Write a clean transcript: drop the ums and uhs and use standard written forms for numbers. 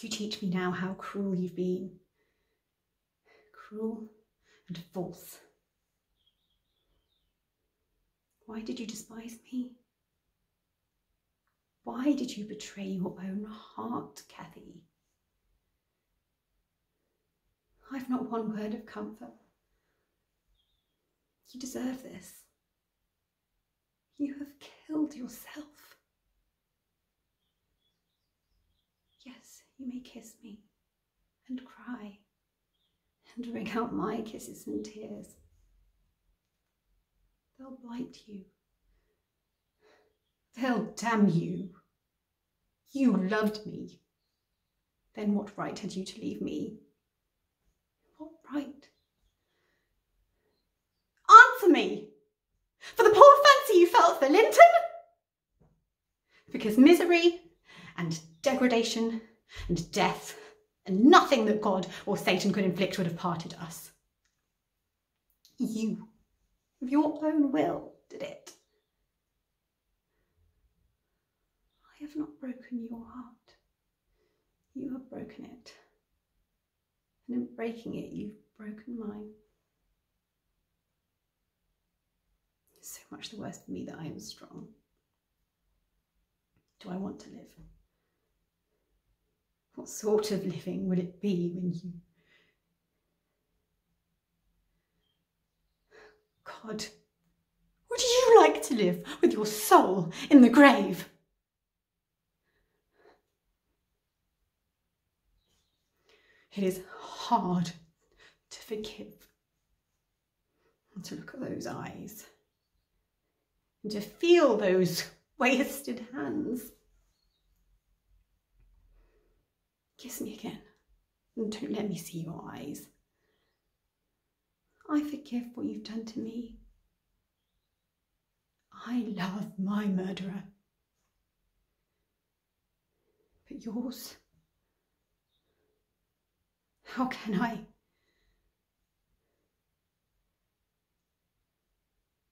You teach me now how cruel you've been. Cruel and false. Why did you despise me? Why did you betray your own heart, Cathy? I've not one word of comfort. You deserve this. You have killed yourself. Yes, you may kiss me and cry and wring out my kisses and tears. They'll blight you. They'll damn you. You loved me. Then what right had you to leave me? What right? Answer me! For the poor fancy you felt for Linton? Because misery and degradation and death and nothing that God or Satan could inflict would have parted us. You, of your own will, did it. I have not broken your heart. You have broken it. And in breaking it, you've broken mine. It's so much the worse for me that I am strong. Do I want to live? What sort of living would it be when you... God, would you like to live with your soul in the grave? It is hard to forgive and to look at those eyes and to feel those wasted hands. Kiss me again and don't let me see your eyes. I forgive what you've done to me. I love my murderer. But yours? How can I?